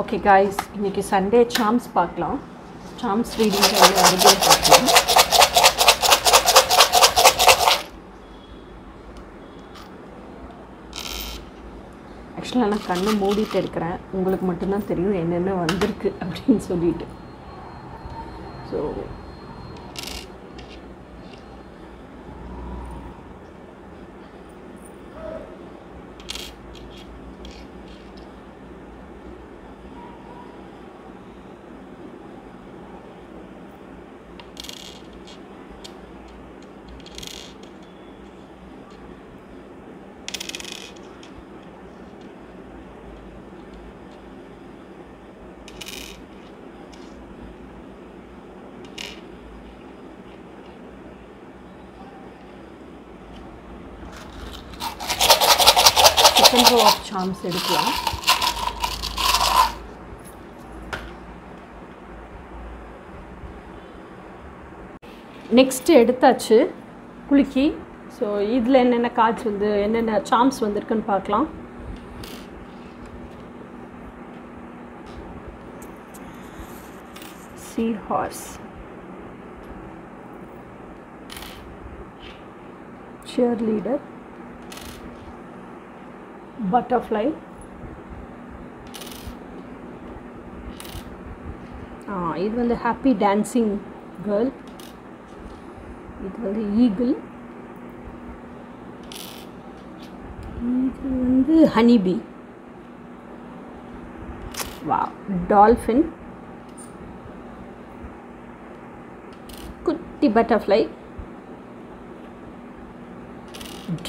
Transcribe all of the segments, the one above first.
Okay guys, இன்னைக்கு Sunday charms பார்க்கலாம். Charms reading பார்க்கலாம். Actually நான் கண்ணை மூடிட்டு இருக்கறேன். உங்களுக்கு மட்டும் தான் தெரியும் என்னென்ன வந்திருக்கு அப்படினு சொல்லிட்டு. So of charms எடுக்கலாம். நெக்ஸ்ட் எடுத்தாச்சு குலுக்கி. ஸோ இதில் என்னென்ன கார்ட்ஸ் வந்து என்னென்ன சார்ம்ஸ் வந்திருக்குன்னு பார்க்கலாம். சீ hours, cheerleader, butterfly, it was a happy dancing girl, it was an eagle, it was a honeybee, wow, dolphin, kutti butterfly,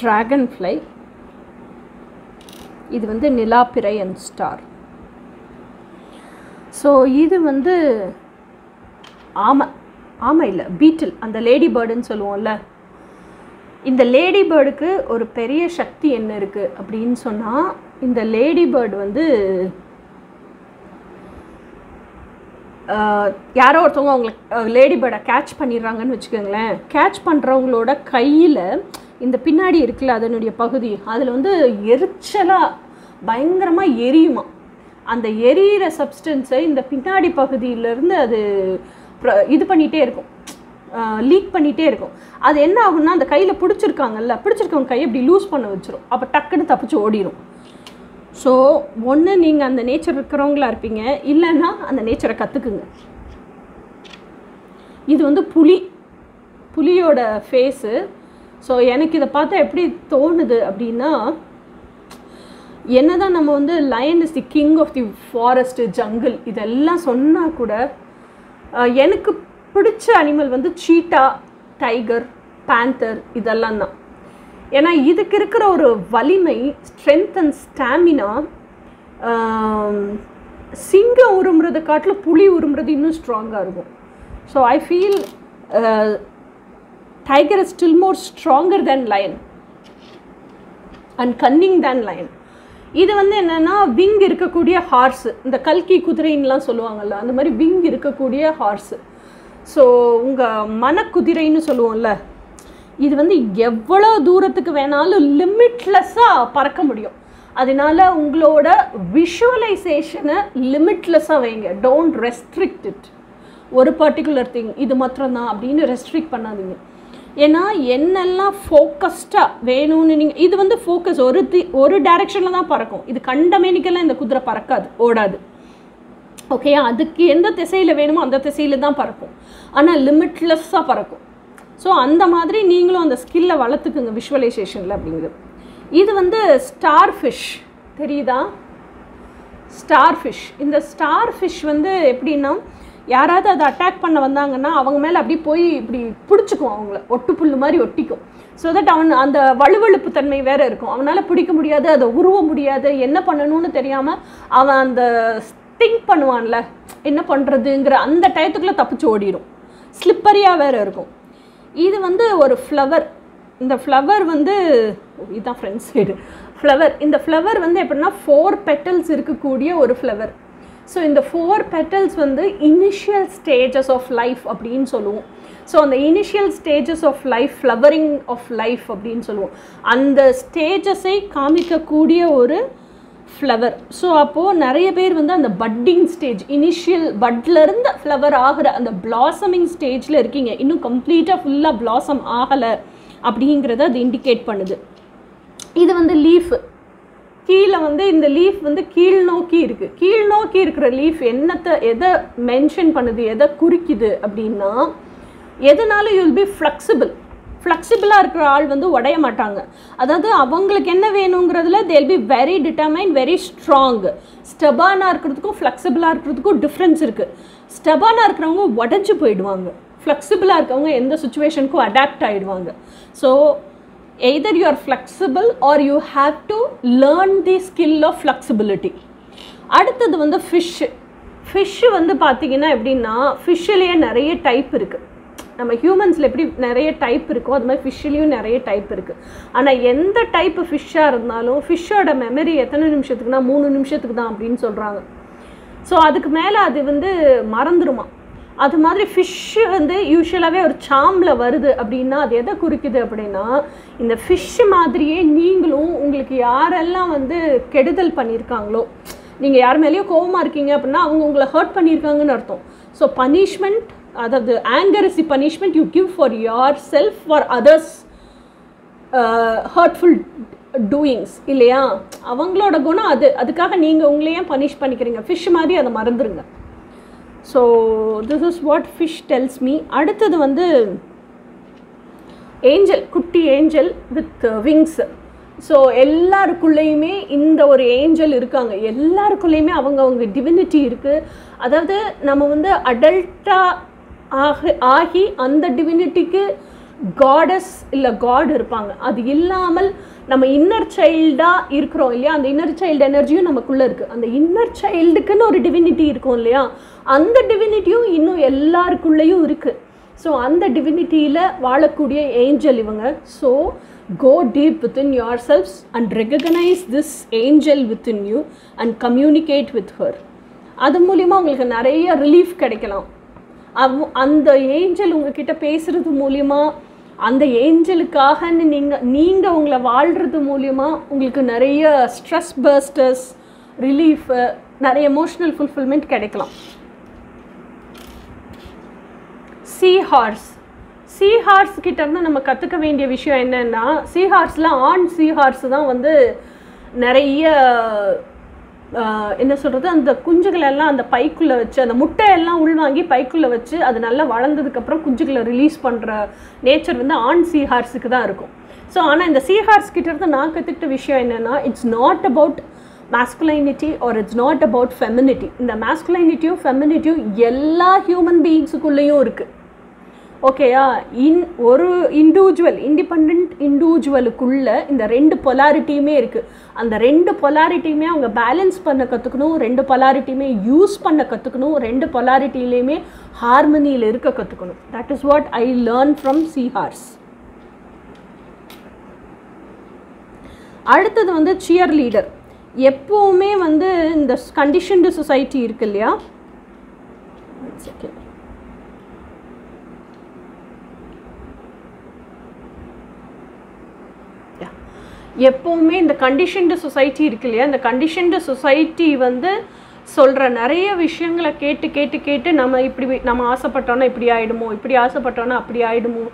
dragonfly. இது வந்து நிலாப்பிரை and star. So இது வந்து ஆமா இல்ல பீட்டில், அந்த லேடி பேர்டுன்னு சொல்லுவோம்ல, இந்த லேடி பேர்டுக்கு ஒரு பெரிய சக்தி என்ன இருக்கு அப்படின்னு சொன்னா, இந்த லேடி பேர்டு வந்து யாரோ ஒருத்தவங்க அவங்களுக்கு லேடி பேர்டை கேட்ச் பண்ணிடுறாங்கன்னு வச்சுக்கோங்களேன். கேட்ச் பண்ணுறவங்களோட கையில் இந்த பின்னாடி இருக்குல்ல அதனுடைய பகுதி, அதில் வந்து எரிச்சலாக பயங்கரமாக எரியுமா. அந்த எரியிற சப்ஸ்டன்ஸை இந்த பின்னாடி பகுதியிலேருந்து அது இது பண்ணிகிட்டே இருக்கும், லீக் பண்ணிகிட்டே இருக்கும். அது என்ன ஆகுன்னா, அந்த கையில் பிடிச்சிருக்காங்கல்ல, பிடிச்சிருக்கவங்க கையை இப்படி லூஸ் பண்ண வச்சிடும். அப்போ டக்குன்னு தப்பிச்சு ஓடிடும். ஸோ ஒன்று நீங்கள் அந்த நேச்சர் இருக்கிறவங்களா இருப்பீங்க, இல்லைன்னா அந்த நேச்சரை கற்றுக்குங்க. இது வந்து புலி, புலியோட ஃபேஸு. ஸோ எனக்கு இதை பார்த்தா எப்படி தோணுது அப்படின்னா, என்ன தான் நம்ம வந்து lion is the king of the forest, jungle இதெல்லாம் சொன்னால் கூட, எனக்கு பிடிச்ச அனிமல் வந்து சீட்டா, டைகர், பேந்தர் இதெல்லாம் தான். ஏன்னா இதுக்கு இருக்கிற ஒரு வலிமை, ஸ்ட்ரென்த் அண்ட் ஸ்டாமினா, சிங்கம் உருமுறதை காட்டில் புலி உருமுறது இன்னும் ஸ்ட்ராங்காக இருக்கும். So I feel tiger is still more stronger than lion and cunning than lion. இது வந்து என்னென்னா விங் இருக்கக்கூடிய ஹார்ஸ், இந்த கல்கி குதிரைன்னுலாம் சொல்லுவாங்கள்ல, அந்த மாதிரி விங் இருக்கக்கூடிய ஹார்ஸு. ஸோ உங்கள் மனக்குதிரைன்னு சொல்லுவோம்ல, இது வந்து எவ்வளோ தூரத்துக்கு வேணாலும் லிமிட்லெஸ்ஸாக பறக்க முடியும். அதனால உங்களோட விஷுவலைசேஷனை லிமிட்லெஸ்ஸாக வைங்க. டோன்ட் ரெஸ்ட்ரிக்ட் இட், ஒரு பர்டிகுலர் திங் இது மாத்திரம்தான் அப்படின்னு ரெஸ்ட்ரிக்ட் பண்ணாதீங்க. ஏன்னா என்னெல்லாம் ஃபோக்கஸ்டாக வேணும்னு நீங்கள், இது வந்து ஃபோக்கஸ் ஒரு டைரெக்ஷனில் தான் பறக்கும். இது கண்டமேனிக்கெல்லாம் இந்த குதிரை பறக்காது, ஓடாது. ஓகே, அதுக்கு எந்த திசையில் வேணுமோ அந்த திசையில் தான் பறக்கும், ஆனால் லிமிட்லெஸ்ஸாக பறக்கும். ஸோ அந்த மாதிரி நீங்களும் அந்த ஸ்கில்லை வளர்த்துக்குங்க விஷுவலைசேஷனில் அப்படிங்கிறது. இது வந்து ஸ்டார் ஃபிஷ், தெரியுதா? Starfish. இந்த ஸ்டார் ஃபிஷ் வந்து எப்படின்னா, யாராவது அதை அட்டாக் பண்ண வந்தாங்கன்னா அவங்க மேலே அப்படி போய் இப்படி பிடிச்சிக்கும், அவங்கள ஒட்டு புல் மாதிரி ஒட்டிக்கும். ஸோ தட் அவன் அந்த வலுவழுப்பு தன்மை வேறு இருக்கும், அவனால் பிடிக்க முடியாது, அதை உருவ முடியாது, என்ன பண்ணணும்னு தெரியாமல் அவன் அந்த திங்க் பண்ணுவான்ல, என்ன பண்ணுறதுங்கிற அந்த டயத்துக்குள்ளே தப்பிச்சு ஓடிடும். ஸ்லிப்பரியாக வேறு இருக்கும். இது வந்து ஒரு ஃப்ளவர். இந்த ஃப்ளவர் வந்து இதுதான் ஃப்ரண்ட் சைடு ஃப்ளவர். இந்த ஃப்ளவர் வந்து எப்படின்னா 4 petals இருக்கக்கூடிய ஒரு ஃப்ளவர். ஸோ இந்த 4 petals வந்து இனிஷியல் ஸ்டேஜஸ் ஆஃப் லைஃப் அப்படின்னு சொல்லுவோம். ஸோ அந்த initial stages of life, flowering of life அப்படின்னு சொல்லுவோம். அந்த ஸ்டேஜஸை காமிக்கக்கூடிய ஒரு flower. So அப்போ நிறைய பேர் வந்து அந்த budding stage, initial budல இருந்து flower ஆகுற அந்த blossoming stageல இருக்கீங்க, இன்னும் completely full-ஆ blossom ஆகல அப்படிங்கறதை அது indicate பண்ணுது. இது வந்து leaf கீழ வந்து இந்த leaf வந்து கீழ் நோக்கி இருக்கு. கீழ் நோக்கி இருக்கிற leaf என்னத்தை எதை mention பண்ணுது, எதை குறிக்குது அப்படின்னா, எதனால you will be flexible. Flexible இருக்கிற ஆள் வந்து உடைய மாட்டாங்க. அதாவது அவங்களுக்கு என்ன வேணுங்கிறதுல they will be very determined, very strong. Stubborn இருக்கிறதுக்கும் flexible இருக்கிறதுக்கும் டிஃப்ரென்ஸ் இருக்கு. Stubborn இருக்கிறவங்க உடைஞ்சு போயிடுவாங்க, flexible இருக்கவங்க எந்த சுச்சுவேஷனுக்கும் அடாப்ட் ஆயிடுவாங்க. So either you are flexible or you have to learn the skill of flexibility. அடுத்தது வந்து fish வந்து பார்த்தீங்கன்னா எப்படின்னா, ஃபிஷ்லேயே நிறைய டைப் இருக்குது. நம்ம ஹியூமன்ஸில் எப்படி நிறைய டைப் இருக்கோ அது மாதிரி ஃபிஷ்லேயும் நிறைய டைப் இருக்குது. ஆனால் எந்த டைப் ஃபிஷ்ஷாக இருந்தாலும் ஃபிஷ்ஷோட மெமரி எத்தனை நிமிஷத்துக்குனா 3 நிமிஷத்துக்கு தான் அப்படின்னு சொல்கிறாங்க. ஸோ அதுக்கு மேலே அது வந்து மறந்துடுமா. அது மாதிரி ஃபிஷ்ஷு வந்து யூஸ்வலாகவே ஒரு சாம்பில் வருது அப்படின்னா அது எதை குறிக்குது அப்படின்னா, இந்த ஃபிஷ்ஷு மாதிரியே நீங்களும் உங்களுக்கு யாரெல்லாம் வந்து கெடுதல் பண்ணியிருக்காங்களோ, நீங்கள் யார் மேலேயோ கோவமாக இருக்கீங்க அப்படின்னா அவங்க உங்களை ஹர்ட் பண்ணியிருக்காங்கன்னு அர்த்தம். ஸோ பனிஷ்மெண்ட், அதாவது anger is the punishment you give for yourself for others hurtful doings இல்லையா. அவங்களோட குணம் அது, அதுக்காக நீங்கள் உங்களையே பனிஷ் பண்ணிக்கிறீங்க. ஃபிஷ் மாதிரி அதை மறந்துடுங்க. So this is what fish tells me. அடுத்தது வந்து ஏஞ்சல், குட்டி ஏஞ்சல் வித் விங்ஸ். ஸோ எல்லாருக்குள்ளேயுமே இந்த ஒரு ஏஞ்சல் இருக்காங்க, எல்லாருக்குள்ளேயுமே அவங்க டிவினிட்டி இருக்குது. அதாவது நம்ம வந்து அடல்ட்டாக ஆகி அந்த டிவினிட்டிக்கு காடஸ் இல்லை காட் இருப்பாங்க. அது இல்லாமல் நம்ம இன்னர் சைல்டாக இருக்கிறோம் இல்லையா, அந்த இன்னர் சைல்டு எனர்ஜியும் நமக்குள்ளே இருக்குது. அந்த இன்னர் சைல்டுக்குன்னு ஒரு டிவினிட்டி இருக்கும் இல்லையா, அந்த டிவினிட்டியும் இன்னும் எல்லாருக்குள்ளேயும் இருக்குது. ஸோ அந்த டிவினிட்டியில் வாழக்கூடிய ஏஞ்சல் இவங்க. So go deep within yourselves and recognize this angel within you and communicate with her. அது மூலிமா உங்களுக்கு நிறைய ரிலீஃப் கிடைக்கலாம். அந்த ஏஞ்சல் உங்ககிட்ட பேசுகிறது மூலிமா, அந்த ஏஞ்சலுக்காக நீங்கள் உங்களை வாழ்கிறது மூலிமா உங்களுக்கு நிறைய ஸ்ட்ரெஸ் பஸ்டர்ஸ், ரிலீஃபு, நிறைய எமோஷ்னல் ஃபுல்ஃபில்மெண்ட் கிடைக்கலாம். சீஹார்ஸ், சீஹார்ஸ் கிட்டேருந்து நம்ம கற்றுக்க வேண்டிய விஷயம் என்னென்னா, சீஹார்ஸில் ஆண் சீஹார்ஸ் தான் வந்து நிறைய என்ன சொல்கிறது, அந்த குஞ்சுகளெல்லாம் அந்த பைக்குள்ளே வச்சு அந்த முட்டையெல்லாம் உள்வாங்கி பைக்குள்ளே வச்சு அது நல்லா வளர்ந்ததுக்கப்புறம் குஞ்சுகளை ரிலீஸ் பண்ணுற நேச்சர் வந்து ஆண் சீஹார்ஸுக்கு தான் இருக்கும். ஸோ ஆனால் இந்த சீஹார்ஸ் கிட்டேருந்து நான் கற்றுக்கிட்ட விஷயம் என்னென்னா, it's not about masculinity or it's not about femininity. இந்த masculinityயும் ஃபெமினிட்டியும் எல்லா ஹியூமன் பீயிங்ஸுக்குள்ளேயும் இருக்குது. ஓகேயா, ஒரு இண்டிவிஜுவல், இண்டிபெண்ட் இண்டிவிஜுவலுக்குள்ளே இந்த 2 polarity இருக்குது. அந்த 2 polarity அவங்க பேலன்ஸ் பண்ண கற்றுக்கணும், 2 polarity யூஸ் பண்ண கற்றுக்கணும், 2 polarity ஹார்மனியில் இருக்க கற்றுக்கணும். That is what I learn from seahorse. அடுத்தது வந்து சியர் லீடர். எப்போவுமே வந்து இந்த கண்டிஷன்டு சொசைட்டி இருக்கு இல்லையா, எப்போவுமே இந்த கண்டிஷன்டு சொசைட்டி இருக்கு இல்லையா, இந்த கண்டிஷன்டு சொசைட்டி வந்து சொல்கிற நிறைய விஷயங்களை கேட்டு கேட்டு கேட்டு நம்ம இப்படி நம்ம ஆசைப்பட்டோன்னா இப்படி ஆகிடுமோ, இப்படி ஆசைப்பட்டோன்னா அப்படி ஆகிடுமோ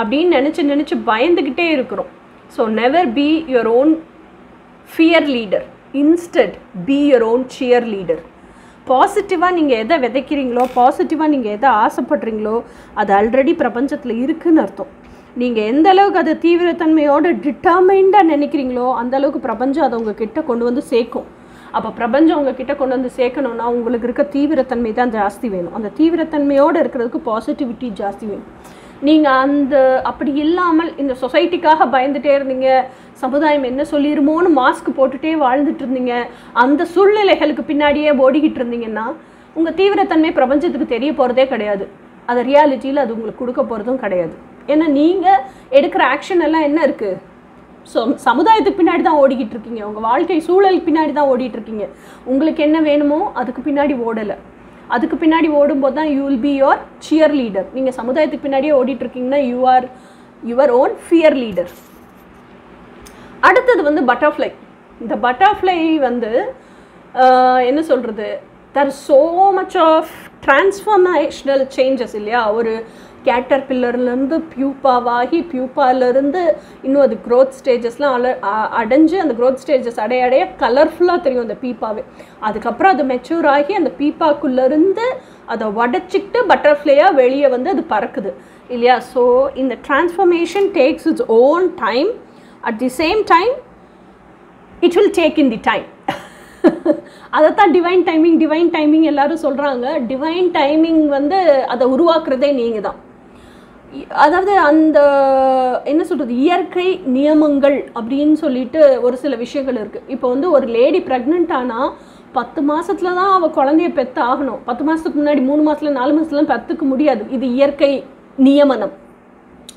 அப்படின்னு நினச்சி நினச்சி பயந்துக்கிட்டே இருக்கிறோம். So never be your own fear leader, instead be your own cheer leader. பாசிட்டிவாக நீங்கள் எதை விதைக்கிறீங்களோ, பாசிட்டிவாக நீங்கள் எதை ஆசைப்படுறீங்களோ அது ஆல்ரெடி பிரபஞ்சத்தில் இருக்குதுன்னு அர்த்தம். நீங்கள் எந்த அளவுக்கு அதை தீவிரத்தன்மையோட டிட்டர்மைண்டாக நினைக்கிறீங்களோ அந்த அளவுக்கு பிரபஞ்சம் அதை உங்ககிட்ட கொண்டு வந்து சேர்க்கும். அப்போ பிரபஞ்சம் உங்ககிட்ட கொண்டு வந்து சேர்க்கணுன்னா உங்களுக்கு இருக்க தீவிரத்தன்மை தான் ஜாஸ்தி வேணும். அந்த தீவிரத்தன்மையோடு இருக்கிறதுக்கு பாசிட்டிவிட்டி ஜாஸ்தி வேணும். நீங்கள் அந்த அப்படி இல்லாமல் இந்த சொசைட்டிக்காக பயந்துகிட்டே இருந்தீங்க, சமுதாயம் என்ன சொல்லிடுமோன்னு மாஸ்க் போட்டுகிட்டே வாழ்ந்துட்டு இருந்தீங்க, அந்த சூழ்நிலைகளுக்கு பின்னாடியே ஓடிக்கிட்டு இருந்தீங்கன்னா உங்கள் தீவிரத்தன்மை பிரபஞ்சத்துக்கு தெரிய போகிறதே கிடையாது. அதை ரியாலிட்டியில் அது உங்களுக்கு கொடுக்க போகிறதும் கிடையாது. ஏன்னா நீங்கள் எடுக்கிற ஆக்ஷன் எல்லாம் என்ன இருக்குது, ஸோ சமுதாயத்துக்கு பின்னாடி தான் ஓடிக்கிட்டு இருக்கீங்க, உங்கள் வாழ்க்கை சூழலுக்கு பின்னாடி தான் ஓடிட்டுருக்கீங்க. உங்களுக்கு என்ன வேணுமோ அதுக்கு பின்னாடி ஓடலை. அதுக்கு பின்னாடி ஓடும்போது தான் you will be your cheer leader. நீங்கள் சமுதாயத்துக்கு பின்னாடியே ஓடிட்டுருக்கீங்கன்னா you are your own fear leader. அடுத்தது வந்து butterfly. the butterfly there is so much of transformational changes illaya oru caterpillar la pupa vaagi pupa la irundhu innu adu growth stages la adanju and the growth stages adaya colorful ah theriyum the pupa ve adukapra adu mature aagi and the pupa kulla irundhu adu vadachittu butterfly ah veliya vandu adu parakudhu illaya so in the transformation takes its own time at the same time it will take in the time அதான் divine timing எல்லாரும் சொல்றாங்க divine timing அதை உருவாக்குறதே நீங்க தான் அதாவது அந்த என்ன சொல்றது இயற்கை நியமங்கள் அப்படின்னு சொல்லிட்டு ஒரு சில விஷயங்கள் இருக்கு இப்போ ஒரு லேடி பிரெக்னன்ட் ஆனா 10 மாசத்துல தான் அவ குழந்தைய பெத்து ஆகணும் 10 மாசத்துக்கு முன்னாடி 3 மாசத்துல 4 மாசத்துல பெத்துக்க முடியாது இது இயற்கை நியமனம்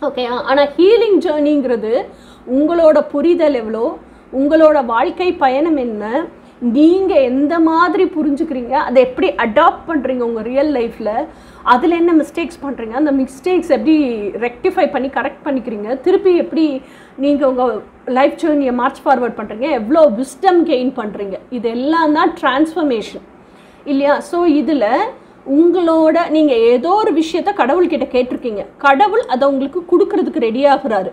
ஓகே ஆனா ஹீலிங் ஜர்னிங்கிறது உங்களோட புரிதல் எவ்வளோ உங்களோட வாழ்க்கை பயணம் என்ன நீங்க எந்த மாதிரி புரிஞ்சுக்கிறீங்க அதை எப்படி அடாப்ட் பண்றீங்க உங்க ரியல் லைஃப்ல அதுல என்ன மிஸ்டேக்ஸ் பண்றீங்க அந்த மிஸ்டேக்ஸ் எப்படி ரெக்டிஃபை பண்ணி கரெக்ட் பண்ணிக்கிறீங்க திருப்பி எப்படி நீங்க உங்க லைஃப் ஜர்னியை மார்ச் ஃபார்வர்ட் பண்றீங்க எவ்ளோ விஸ்டம் கெயின் பண்றீங்க இதெல்லாம் தான் டிரான்ஸ்ஃபர்மேஷன் இல்லையா சோ இதுல உங்களோட நீங்க ஏதோ ஒரு விஷயத்தை கடவுள் கிட்ட கேட்டிருக்கீங்க கடவுள் அதை உங்களுக்கு கொடுக்கிறதுக்கு ரெடி ஆகுறாரு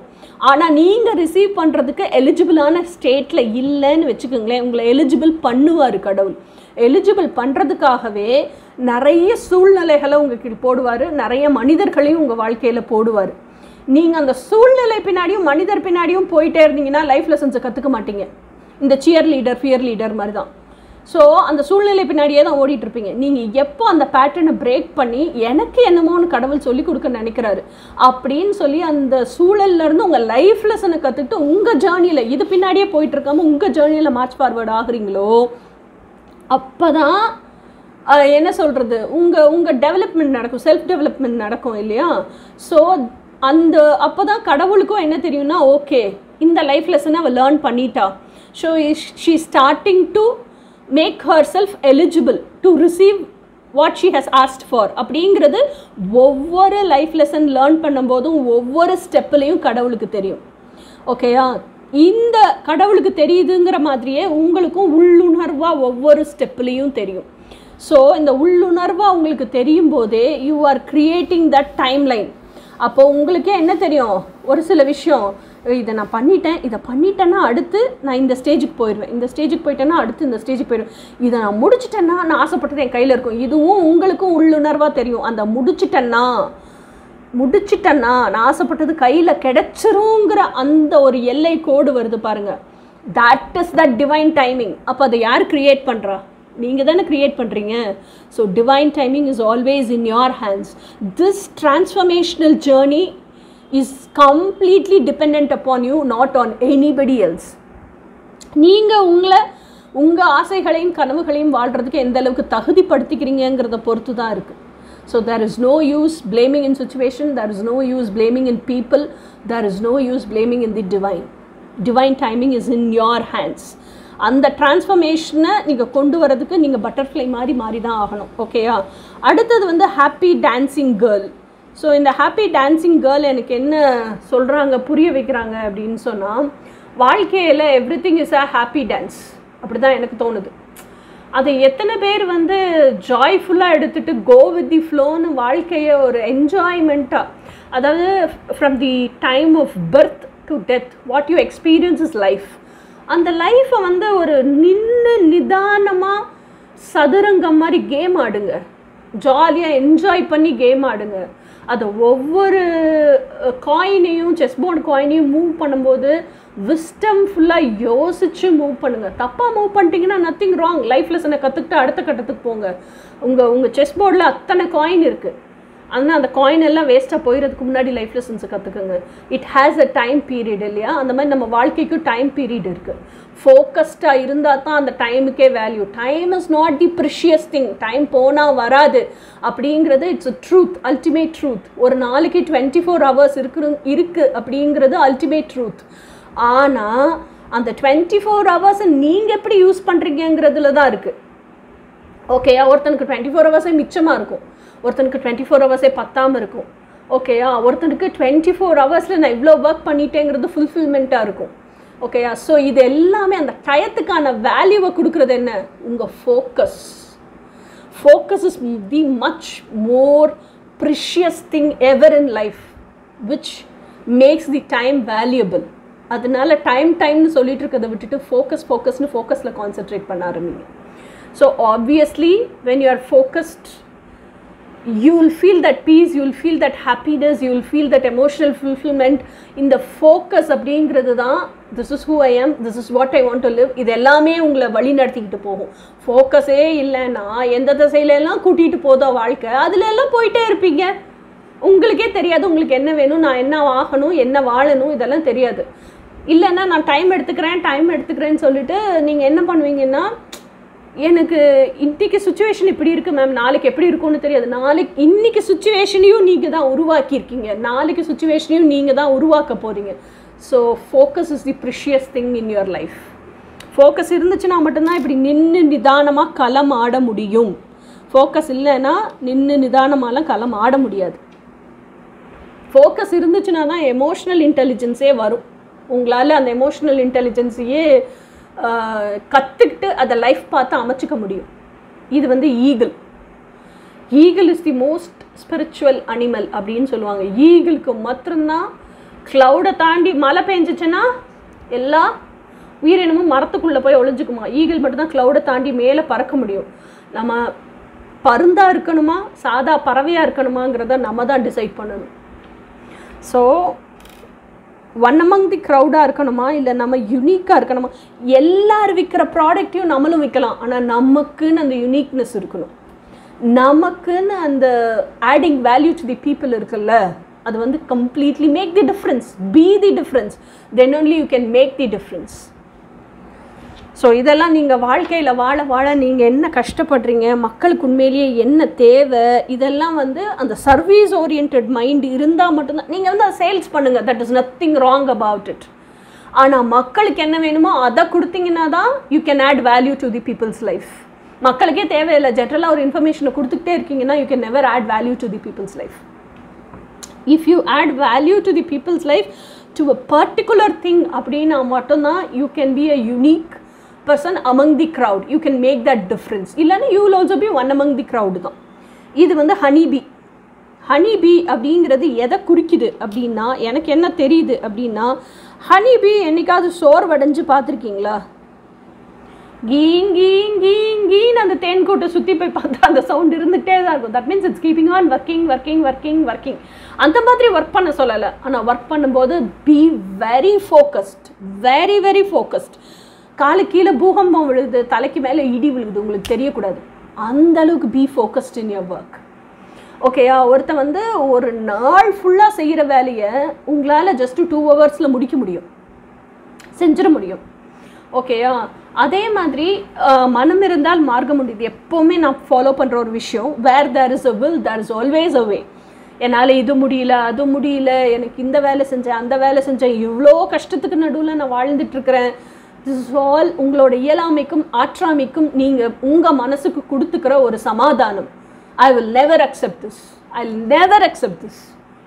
ஆனா நீங்க ரிசீவ் பண்றதுக்கு எலிஜிபிளான ஸ்டேட்ல இல்லன்னு வெச்சுக்கங்களே உங்களை எலிஜிபிள் பண்ணுவாரு கடவுள் எலிஜிபிள் பண்றதுக்காகவே நிறைய சூழ்நிலைகளை உங்களுக்கு போடுவாரு நிறைய மனிதர்களையும் உங்க வாழ்க்கையில போடுவாரு நீங்க அந்த சூழ்நிலை பின்னாடியும் மனிதர் பின்னாடியும் போயிட்டே இருந்தீங்கன்னா லைஃப் லெசன்ஸ் கத்துக்க மாட்டீங்க இந்த சியர் லீடர் ஃபியர் லீடர் மாதிரி தான் So, அந்த சூழ்நிலை பின்னாடியே தான் ஓடிட்டு இருப்பீங்க நீங்க எப்போ அந்த பேட்டர்னை பிரேக் பண்ணி எனக்கு என்னமோன்னு கடவுள் சொல்லி கொடுக்க நினைக்கிறாரு அப்படினு சொல்லி அந்த சூழல்ல இருந்து உங்க லைஃப் லெசனை கத்துக்கிட்டு உங்க ஜர்னில இது பின்னாடியே போயிட்டு இருக்காம உங்க ஜர்னில மார்ச் ஃபார்வர்ட் ஆகுறீங்களோ அப்பதான் என்ன சொல்றது உங்க உங்க டெவலப்மெண்ட் நடக்கும் செல்ஃப் டெவலப்மெண்ட் நடக்கும் இல்லையா சோ அந்த அப்பதான் கடவுளுக்கும் என்ன தெரியும்னா ஓகே இந்த லைஃப் லெசனை அவ லேர்ன் பண்ணிட்டா so she starting to make herself eligible to receive what she has asked for அப்படிங்கிறது ஒவ்வொரு லைஃப் லெசன் லேர்ன் பண்ணும்போதும் ஒவ்வொரு ஸ்டெப்லையும் கடவுளுக்கு தெரியும் ஓகேயா இந்த கடவுளுக்கு தெரியுதுங்கிற மாதிரியே உங்களுக்கும் உள்ளுணர்வாக ஒவ்வொரு ஸ்டெப்லையும் தெரியும் ஸோ இந்த உள்ளுணர்வாக உங்களுக்கு தெரியும் போதே you are creating that time line அப்போ உங்களுக்கே என்ன தெரியும் ஒரு சில விஷயம் இதை நான் பண்ணிட்டேன் இதை பண்ணிட்டேன்னா அடுத்து நான் இந்த ஸ்டேஜுக்கு போயிடுவேன் இந்த ஸ்டேஜுக்கு போயிட்டேன்னா அடுத்து இந்த ஸ்டேஜுக்கு போயிடுவேன் இதை நான் முடிச்சிட்டேன்னா நான் ஆசைப்பட்டது என் கையில் இருக்கும் இதுவும் உங்களுக்கும் உள்ளுணர்வாக தெரியும் அந்த முடிச்சிட்டேன்னா நான் ஆசைப்பட்டது கையில் கிடைச்சிருங்கிற அந்த ஒரு எல்லை கோடு வருது பாருங்கள் that is that divine timing அப்போ அதை யார் கிரியேட் பண்ணுறா நீங்க தான கிரியேட் பண்றீங்க so divine timing is always in your hands this transformational journey is completely dependent upon you not on anybody else நீங்க உங்க ஆசைகளையும் கனவுகளையும் வாழ்றதுக்கு எந்த அளவுக்கு தகுதிப்படுத்திக்கிறீங்கங்கறத பொறுத்து தான் இருக்கு so there is no use blaming in situation there is no use blaming in people there is no use blaming in the divine timing is in your hands அந்த டிரான்ஸ்ஃபர்மேஷனை நீங்கள் கொண்டு வரதுக்கு நீங்கள் பட்டர்ஃப்ளை மாறி தான் ஆகணும் ஓகேயா அடுத்தது ஹாப்பி டான்ஸிங் கேர்ள் ஸோ இந்த ஹாப்பி டான்ஸிங் கேர்ள் எனக்கு என்ன சொல்கிறாங்க புரிய வைக்கிறாங்க அப்படின்னு சொன்னால் வாழ்க்கையில் everything is a happy dance அப்படி தான் எனக்கு தோணுது அதை எத்தனை பேர் ஜாய்ஃபுல்லாக எடுத்துகிட்டு கோ வித் தி ஃப்ளோன்னு வாழ்க்கையை ஒரு என்ஜாய்மெண்ட்டாக அதாவது from the time of birth to death what you experience is life அந்த லைஃப்பை ஒரு நின்று நிதானமாக சதுரங்கம் மாதிரி கேம் ஆடுங்க ஜாலியாக என்ஜாய் பண்ணி கேம் ஆடுங்க அதை ஒவ்வொரு காயினையும் செஸ் போர்டு காயினையும் மூவ் பண்ணும்போது விஸ்டம் ஃபுல்லாக யோசித்து மூவ் பண்ணுங்கள் தப்பாக மூவ் பண்ணிட்டீங்கன்னா நத்திங் ராங் லைஃப் லெசனை கற்றுக்கிட்டு அடுத்த கட்டத்துக்கு போங்க உங்கள் உங்கள் செஸ் போர்டில் அத்தனை காயின் இருக்குது ஆனால் அந்த காயின் எல்லாம் வேஸ்ட்டாக போயிடுறதுக்கு முன்னாடி லைஃப் லெசன்ஸை கற்றுக்குங்க it has a time period இல்லையா அந்த மாதிரி நம்ம வாழ்க்கைக்கும் டைம் பீரியட் இருக்குது ஃபோக்கஸ்டாக இருந்தால் தான் அந்த டைமுக்கே value time is not the precious thing time போனால் வராது அப்படிங்கிறது it's a truth ultimate truth ஒரு நாளைக்கு 24 hours இருக்குது அப்படிங்கிறது அல்டிமேட் ட்ரூத் ஆனால் அந்த 24 hours நீங்கள் எப்படி யூஸ் பண்ணுறீங்கிறதுல தான் இருக்குது ஓகேயா ஒருத்தனுக்கு 24 hours மிச்சமாக இருக்கும் ஒருத்தனுக்கு 24 hours பத்தாமல் இருக்கும் ஓகேயா ஒருத்தனுக்கு 24 hours நான் இவ்வளோ ஒர்க் பண்ணிட்டேங்கிறது ஃபுல்ஃபில்மெண்ட்டாக இருக்கும் Okay, so இது எல்லாமே அந்த டயத்துக்கான வேல்யூவை கொடுக்கிறது என்ன உங்க focus. Focus is the much more precious thing ever in life, which makes the time valuable. அதனால time னு சொல்லிட்டு இருக்கத விட்டுட்டு focus னு focusல concentrate பண்ண ஆரம்பிங்க. So obviously when you are focused, you will feel that peace, you will feel that happiness, you will feel that emotional fulfillment. In the focus அப்படிங்கிறது தான் this is who I am, this is what I want to live, இது எல்லாமே உங்களை வழி நடத்திக்கிட்டு போகும். ஃபோக்கஸே இல்லைன்னா எந்த திசையிலெல்லாம் கூட்டிகிட்டு போதோ வாழ்க்கை அதில் எல்லாம் போயிட்டே இருப்பீங்க. உங்களுக்கே தெரியாது உங்களுக்கு என்ன வேணும், நான் என்ன ஆகணும், என்ன வாழணும், இதெல்லாம் தெரியாது. இல்லைன்னா நான் டைம் எடுத்துக்கிறேன்னு சொல்லிட்டு நீங்கள் என்ன பண்ணுவீங்கன்னா, எனக்கு இன்றைக்கி சுச்சுவேஷன் இப்படி இருக்குது மேம், நாளைக்கு எப்படி இருக்கும்னு தெரியாது. இன்றைக்கி சுச்சுவேஷனையும் நீங்கள் தான் உருவாக்கியிருக்கீங்க, நாளைக்கு சுச்சுவேஷனையும் நீங்கள் தான் உருவாக்க போகிறீங்க. So focus is the precious thing in your life. Focus இருந்துச்சுன்னா மட்டும்தான் இப்படி நின்று நிதானமாக களம் ஆட முடியும். ஃபோக்கஸ் இல்லைன்னா நின்று நிதானமாலாம் களம் ஆட முடியாது. ஃபோக்கஸ் இருந்துச்சுன்னா தான் எமோஷ்னல் இன்டெலிஜென்ஸே வரும். உங்களால் அந்த எமோஷ்னல் இன்டெலிஜென்ஸையே கற்றுக்கிட்டு அதை லைஃப் பார்த்து அமைச்சிக்க முடியும். இது eagle. Eagle is the most spiritual animal அப்படின்னு சொல்லுவாங்க. ஈகிளுக்கு மாத்திரம்தான் க்ளவுடை தாண்டி மழை பெஞ்சிச்சுன்னா எல்லா உயிரினமும் மரத்துக்குள்ளே போய் ஒளிஞ்சிக்குமா. ஈகிள் மட்டும்தான் க்ளவுடை தாண்டி மேலே பறக்க முடியும். நம்ம பருந்தாக இருக்கணுமா சாதா பறவையாக இருக்கணுமாங்கிறத நம்ம தான் டிசைட் பண்ணணும். ஸோ ஒன் அமங் தி க்ரௌடாக இருக்கணுமா இல்லை நம்ம யுனிக்காக இருக்கணுமா. எல்லோரும் விற்கிற ப்ராடக்டையும் நம்மளும் விற்கலாம், ஆனால் நமக்குன்னு அந்த யுனிக்னஸ் இருக்கணும். நமக்குன்னு அந்த adding value to the people இருக்குல்ல, அது completely make the difference, be the difference, then only you can make the difference. So இதெல்லாம் நீங்கள் வாழ்க்கையில் வாழ வாழ நீங்கள் என்ன கஷ்டப்படுறீங்க, மக்களுக்கு உண்மையிலேயே என்ன தேவை, இதெல்லாம் அந்த சர்வீஸ் ஓரியன்ட் மைண்ட் இருந்தால் மட்டும்தான் நீங்கள் அதை சேல்ஸ் பண்ணுங்கள். That is nothing wrong about it. ஆனால் மக்களுக்கு என்ன வேணுமோ அதை கொடுத்தீங்கன்னா தான் you can add value to the people's life. மக்களுக்கே தேவையில்லை ஜென்ரலாக ஒரு இன்ஃபர்மேஷனை கொடுத்துக்கிட்டே இருக்கீங்கன்னா you can never add value to the people's life. If you add value to the people's life to a particular thing அப்படின்னா மட்டும்தான் you can be a unique person among the crowd, you can make that difference. Illana you will also be one among the crowd தான். இது honey bee அப்படிங்கிறது எதை குறிக்குது அப்படின்னா, எனக்கு என்ன தெரியுது அப்படின்னா, honey bee என்னைக்காவது சோர்வடைஞ்சு பார்த்துருக்கீங்களா? கீங் கீங் கீங் கீன்னு அந்த தேன்கூட்டை சுற்றி போய் பார்த்தா அந்த சவுண்ட் இருந்துகிட்டே தான் இருக்கும். That means it's keeping on working. அந்த மாதிரி ஒர்க் பண்ண சொல்லலை, ஆனால் ஒர்க் பண்ணும்போது பி வெரி ஃபோக்கஸ்ட். காலு கீழே பூகம்பம் விழுது, தலைக்கு மேலே இடி விழுகுது, உங்களுக்கு தெரியக்கூடாது. அந்த அளவுக்கு be focused in your work. ஓகேயா, ஒருத்தன் ஒரு நாள் ஃபுல்லாக செய்கிற வேலையை உங்களால் ஜஸ்ட்டு 2 hours முடிக்க முடியும், செஞ்சிட முடியும். ஓகேயா, அதே மாதிரி மனம் இருந்தால் மார்க்கம் உண்டு. இது எப்போவுமே நான் ஃபாலோ பண்ணுற ஒரு விஷயம். Where there is a will there is always a way. என்னால் இது முடியல அது முடியல, எனக்கு இந்த வேலை செஞ்சேன் அந்த வேலை செஞ்சேன், இவ்வளோ கஷ்டத்துக்கு நடுவில் நான் வாழ்ந்துட்டுருக்கிறேன். திஸ் இஸ் ஆல் உங்களோட இயலாமைக்கும் ஆற்றாமைக்கும் நீங்கள் உங்கள் மனசுக்கு கொடுத்துக்கிற ஒரு சமாதானம். I will never accept this.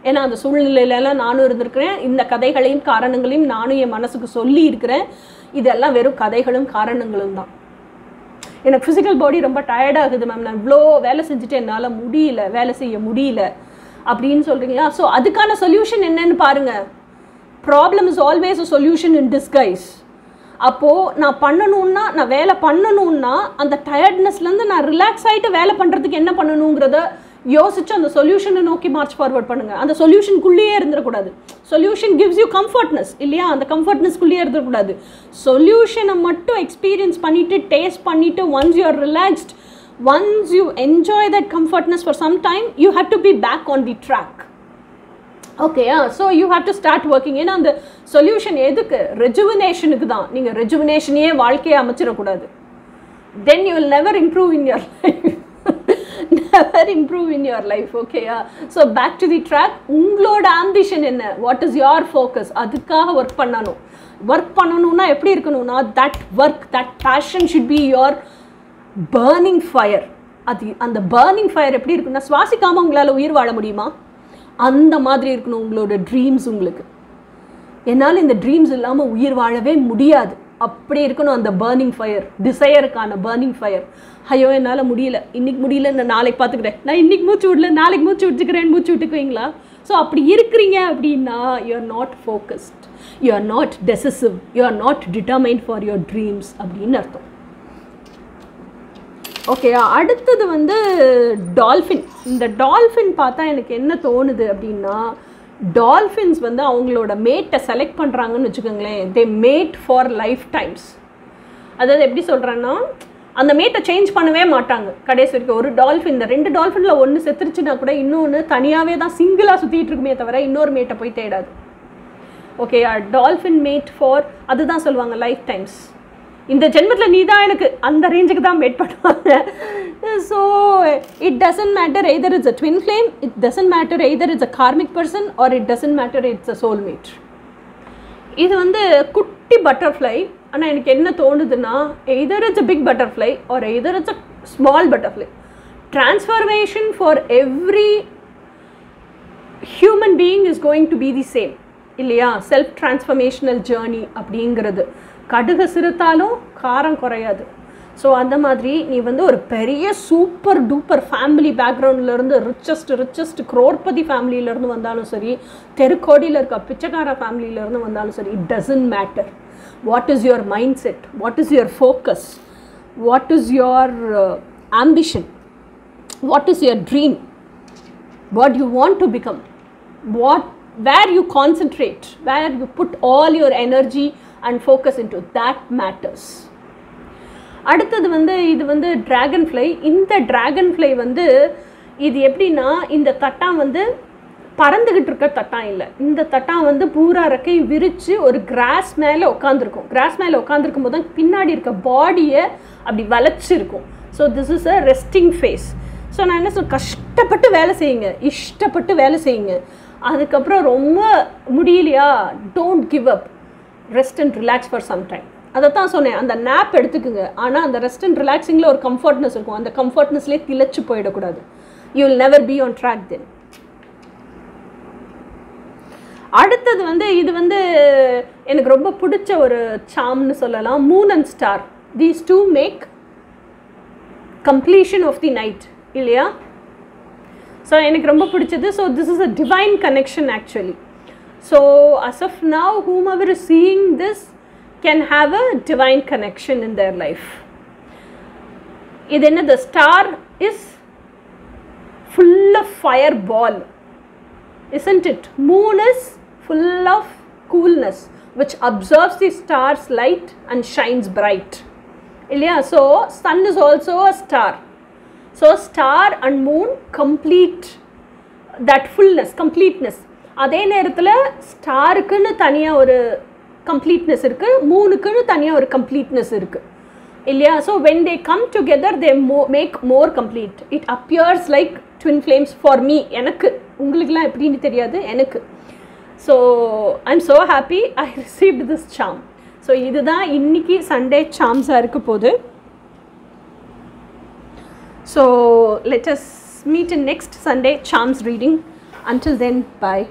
ஏன்னா அந்த சூழ்நிலையிலலாம் நானும் இருந்திருக்கிறேன். இந்த கதைகளையும் காரணங்களையும் நானும் என் மனசுக்கு சொல்லி இருக்கிறேன். இதெல்லாம் வெறும் கதைகளும் காரணங்களும் தான். எனக்கு ஃபிசிக்கல் பாடி ரொம்ப டயர்டாகுது மேம், நான் இவ்வளோ வேலை செஞ்சுட்டு என்னால் வேலை செய்ய முடியல அப்படின்னு சொல்கிறீங்களா? ஸோ அதுக்கான சொல்யூஷன் என்னன்னு பாருங்கள். Problem is always a solution in disguise. அப்போது நான் வேலை பண்ணணுன்னா அந்த டயர்ட்னஸ்லேருந்து நான் ரிலாக்ஸ் ஆகிட்டு வேலை பண்ணுறதுக்கு என்ன பண்ணணுங்கிறத யோசித்து அந்த சொல்யூஷனை நோக்கி மார்ச் ஃபார்வர்ட் பண்ணுங்கள். அந்த சொல்யூஷனுக்குள்ளேயே இருந்துடக்கூடாது. சொல்யூஷன் கிவ்ஸ் யூ கம்ஃபர்ட்னஸ் இல்லையா, அந்த கம்ஃபர்ட்னஸ்க்குள்ளேயே இருந்துடக்கூடாது. சொல்யூஷனை மட்டும் எக்ஸ்பீரியன்ஸ் பண்ணிவிட்டு டேஸ்ட் பண்ணிவிட்டு once you are relaxed, once you enjoy that comfortness for some time, you have to be back on the track. ஓகேயா, so you have to start working. ஏன்னா அந்த சொல்யூஷன் எதுக்கு? ரெஜுவினேஷனுக்கு தான். நீங்கள் ரெஜுவினேஷனையே வாழ்க்கையை அமைச்சிடக்கூடாது. Then you will never improve in your life. ஓகேயா, so back to the track. உங்களோட ஆம்பிஷன் என்ன? What is your focus? அதுக்காக ஒர்க் பண்ணணும்னா எப்படி இருக்கணும்னா, that passion should be your burning fire. அந்த பர்னிங் ஃபயர் எப்படி இருக்குன்னா, சுவாசிக்காமல் உங்களால் உயிர் வாழ முடியுமா? அந்த மாதிரி இருக்கணும் உங்களோட ட்ரீம்ஸ். உங்களுக்கு என்னால் இந்த ட்ரீம்ஸ் இல்லாமல் உயிர் வாழவே முடியாது. அப்படி இருக்கணும் அந்த பர்னிங் ஃபயர், டிசையருக்கான பர்னிங் ஃபயர். ஐயோ என்னால் முடியல, இன்றைக்கி முடியல, நான் நாளைக்கு பார்த்துக்கிறேன், நான் இன்றைக்கி மூச்சு விடல நாளைக்கு மூச்சு விட்டுக்கிறேன்னு மூச்சு விட்டுக்குவீங்களா? ஸோ அப்படி இருக்கிறீங்க அப்படின்னா you are not focused, you are not decisive, you are not determined for your dreams அப்படின்னு அர்த்தம். ஓகே, அடுத்தது வந்து டால்ஃபின். இந்த டால்ஃபின் பார்த்தா எனக்கு என்ன தோணுது அப்படின்னா, டால்ஃபின்ஸ் வந்து அவங்களோட மேட்டை செலக்ட் பண்ணுறாங்கன்னு வச்சுக்கோங்களேன். They mate for life times. அதாவது எப்படி சொல்கிறேன்னா, அந்த மேட்டை சேஞ்ச் பண்ணவே மாட்டாங்க கடைசி வரைக்கும். ஒரு டால்ஃபின், இந்த ரெண்டு டால்ஃபினில் ஒன்று செத்துருச்சுன்னா கூட இன்னொன்று தனியாகவே தான் சிங்கிளாக சுற்றிட்டு இருக்குமே தவிர இன்னொரு மேட்டை போய் தேடாது. ஓகே, டால்ஃபின் மேட் ஃபார், அதுதான் சொல்லுவாங்க லைஃப் டைம்ஸ். இந்த ஜென்மத்தில் நீ தான் எனக்கு, அந்த ரேஞ்சுக்கு தான் மேட் பண்ணுவாங்க. So it doesn't matter either it's a twin flame, it doesn't matter either it's a karmic person, or it doesn't matter it's a soulmate. இது வந்து குட்டி பட்டர்ஃப்ளை. ஆனால் எனக்கு என்ன தோணுதுன்னா, either it's a big butterfly or either it's a small butterfly. Transformation for every human being is going to be the same இல்லையா? Self transformational journey அப்படிங்கிறது கடுகு சிறுத்தாலும் காரம் குறையாது. ஸோ அந்த மாதிரி நீ வந்து ஒரு பெரிய சூப்பர் டூப்பர் ஃபேமிலி பேக்ரவுண்ட்லேருந்து, ரிச்சஸ்ட் குரோர்பதி ஃபேமிலியிலேருந்து வந்தாலும் சரி, தெருக்கோடியில் இருக்க பிச்சைக்கார ஃபேமிலியிலேருந்து வந்தாலும் சரி, it doesn't matter. What is your mind set, what is your focus, what is your ambition, what is your dream, what you want to become, what where you concentrate, where you put all your energy and focus into, that matters. அடுத்தது வந்து இது வந்து ட்ராகன்ஃப்ளை. இந்த ட்ராகன்ஃப்ளை வந்து இது எப்படின்னா, இந்த தட்டான் வந்து பறந்துக்கிட்டு இருக்க தட்டான் இல்லை, இந்த தட்டான் வந்து பூரா ரெக்கை விரித்து ஒரு கிராஸ் மேலே உட்காந்துருக்கும். கிராஸ் மேலே உட்காந்துருக்கும் போது தான் பின்னாடி இருக்க பாடியை அப்படி வளைச்சிருக்கும். So this is a resting phase. ஸோ நான் என்ன சொல், கஷ்டப்பட்டு வேலை செய்யுங்க, இஷ்டப்பட்டு வேலை செய்யுங்க. அதுக்கப்புறம் ரொம்ப முடியலையா, don't give up, rest and relax for some time. அதை தான் சொன்னேன், அந்த நேப் எடுத்துக்குங்க. ஆனால் அந்த ரெஸ்ட் அண்ட் ரிலாக்ஸிங்கில் ஒரு கம்ஃபர்ட்னஸ் இருக்கும், அந்த கம்ஃபர்ட்னஸ்லேயே திளைச்சு போயிடக்கூடாது. You will never be on track then. அடுத்தது வந்து இது வந்து எனக்கு ரொம்ப பிடிச்ச ஒரு சாம்னு சொல்லலாம், moon and star. These two make completion of the night இல்லையா? ஸோ எனக்கு ரொம்ப பிடிச்சது. So this is a divine connection actually. So as of now, whomever is seeing this can have a divine connection in their life. இது என்ன, the star is full of fireball, isn't it? Moon is full of coolness, which absorbs the star's light and shines bright. இல்லையா? So sun is also a star. So star and moon complete that fullness, completeness. அதே நேரத்தில் ஸ்டாருக்குன்னு தனியாக ஒரு completeness இருக்குது, மூணுக்குன்னு தனியாக ஒரு completeness இருக்குது இல்லையா? So when they come together they make more complete. It appears like twin flames for me. எனக்கு, உங்களுக்குலாம் எப்படின்னு தெரியாது எனக்கு. So I am so happy I received this charm. So இதுதான் இன்றைக்கி சண்டே சாம்ஸாக இருக்க போது. So let us meet in next Sunday charms reading. Until then, bye.